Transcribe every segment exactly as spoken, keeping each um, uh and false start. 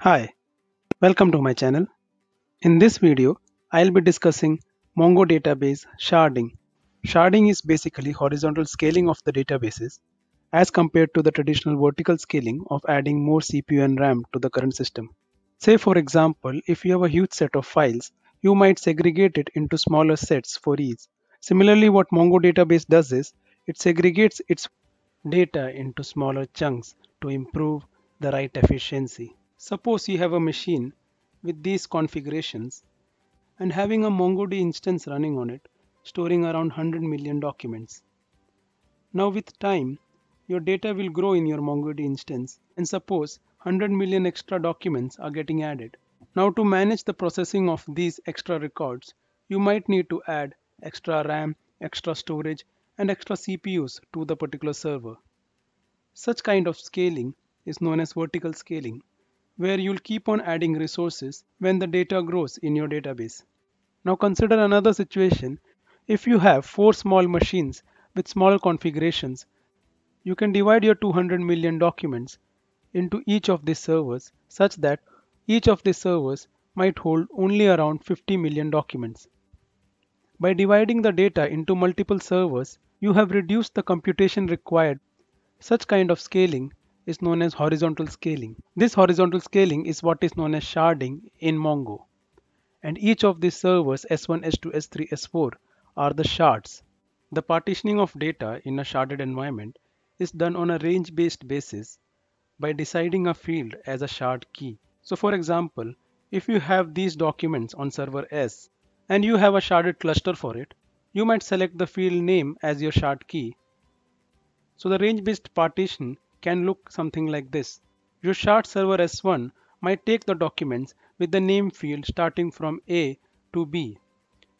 Hi, welcome to my channel. In this video, I'll be discussing Mongo database sharding. Sharding is basically horizontal scaling of the databases as compared to the traditional vertical scaling of adding more C P U and RAM to the current system. Say for example, if you have a huge set of files, you might segregate it into smaller sets for ease. Similarly, what Mongo database does is, it segregates its data into smaller chunks to improve the write efficiency. Suppose you have a machine with these configurations and having a MongoDB instance running on it, storing around one hundred million documents. Now with time, your data will grow in your MongoDB instance, and suppose one hundred million extra documents are getting added. Now to manage the processing of these extra records, you might need to add extra RAM, extra storage and extra C P Us to the particular server. Such kind of scaling is known as vertical scaling, where you'll keep on adding resources when the data grows in your database. Now consider another situation. If you have four small machines with small configurations, you can divide your two hundred million documents into each of these servers such that each of these servers might hold only around fifty million documents. By dividing the data into multiple servers, you have reduced the computation required. Such kind of scaling is known as horizontal scaling. This horizontal scaling is what is known as sharding in Mongo. And each of these servers S one, S two, S three, S four are the shards. The partitioning of data in a sharded environment is done on a range-based basis by deciding a field as a shard key. So for example, if you have these documents on server S and you have a sharded cluster for it, you might select the field name as your shard key. So the range-based partition can look something like this. Your shard server S one might take the documents with the name field starting from A to B.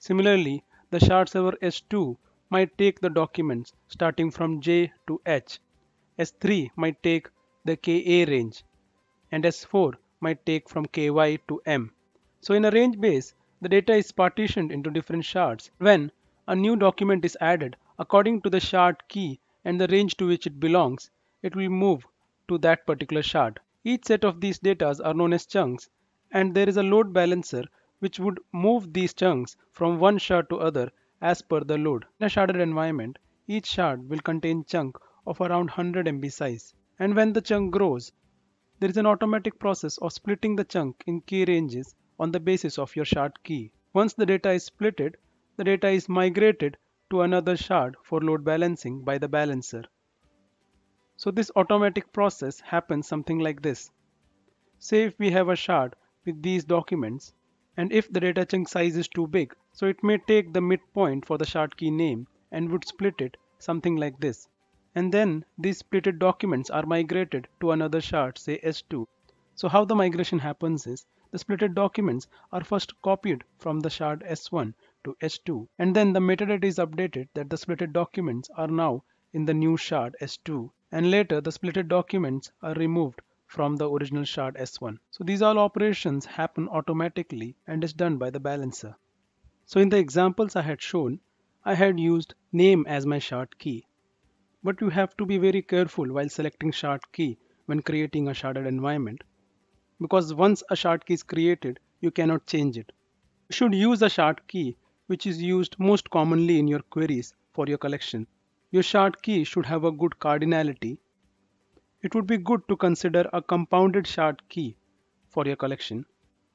Similarly, the shard server S two might take the documents starting from J to H. S three might take the K A range, and S four might take from K Y to M. So in a range base, the data is partitioned into different shards. When a new document is added, according to the shard key and the range to which it belongs, it will move to that particular shard. Each set of these datas are known as chunks, and there is a load balancer which would move these chunks from one shard to other as per the load. In a sharded environment, each shard will contain chunk of around one hundred M B size, and when the chunk grows, there is an automatic process of splitting the chunk in key ranges on the basis of your shard key. Once the data is splitted, the data is migrated to another shard for load balancing by the balancer. So this automatic process happens something like this. Say if we have a shard with these documents, and if the data chunk size is too big, so it may take the midpoint for the shard key name and would split it something like this. And then these splitted documents are migrated to another shard, say S two. So how the migration happens is, the splitted documents are first copied from the shard S one to S two, and then the metadata is updated that the splitted documents are now in the new shard S two. And later the splitted documents are removed from the original shard S one. So these all operations happen automatically and is done by the balancer. So in the examples I had shown, I had used name as my shard key. But you have to be very careful while selecting shard key when creating a sharded environment, because once a shard key is created, you cannot change it. You should use a shard key which is used most commonly in your queries for your collection. Your shard key should have a good cardinality. It would be good to consider a compounded shard key for your collection.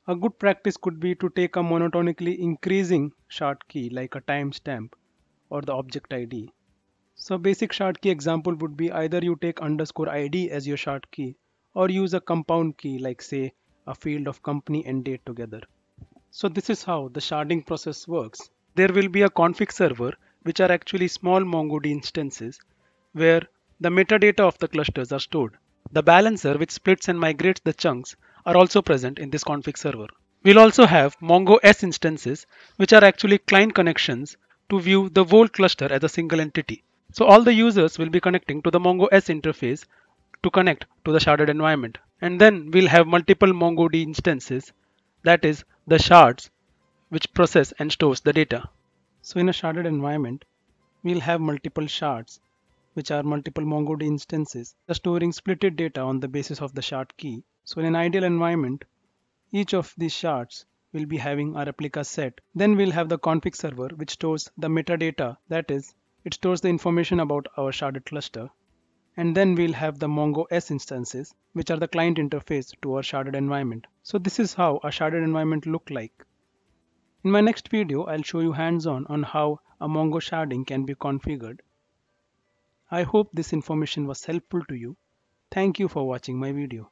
A good practice could be to take a monotonically increasing shard key like a timestamp or the object I D. So basic shard key example would be either you take underscore I D as your shard key or use a compound key like say a field of company and date together. So this is how the sharding process works. There will be a config server, which are actually small MongoDB instances where the metadata of the clusters are stored. The balancer which splits and migrates the chunks are also present in this config server. We'll also have MongoS instances, which are actually client connections to view the whole cluster as a single entity. So all the users will be connecting to the MongoS interface to connect to the sharded environment. And then we'll have multiple MongoDB instances, that is the shards, which process and stores the data. So in a sharded environment, we'll have multiple shards, which are multiple MongoDB instances, storing splitted data on the basis of the shard key. So in an ideal environment, each of these shards will be having a replica set. Then we'll have the config server, which stores the metadata, that is, it stores the information about our sharded cluster. And then we'll have the MongoS instances, which are the client interface to our sharded environment. So this is how a sharded environment looks like. In my next video, I'll show you hands-on on how a Mongo sharding can be configured. I hope this information was helpful to you. Thank you for watching my video.